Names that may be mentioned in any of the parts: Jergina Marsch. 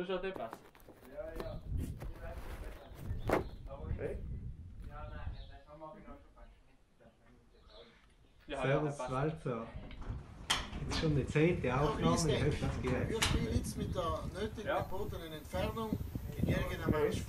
Du schon den Pass? Ja, ja. Okay. Ja, nein, das mache ich noch schon falsch. Servus, Walzer. Jetzt schon die 10. Aufnahme. Ich hoffe, das geht. Wir spielen jetzt mit der nötigen gebotenen Entfernung in Jergina Marsch.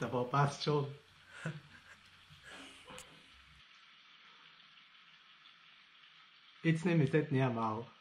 Aber passt schon. Jetzt nehme ich das nicht mehr auf.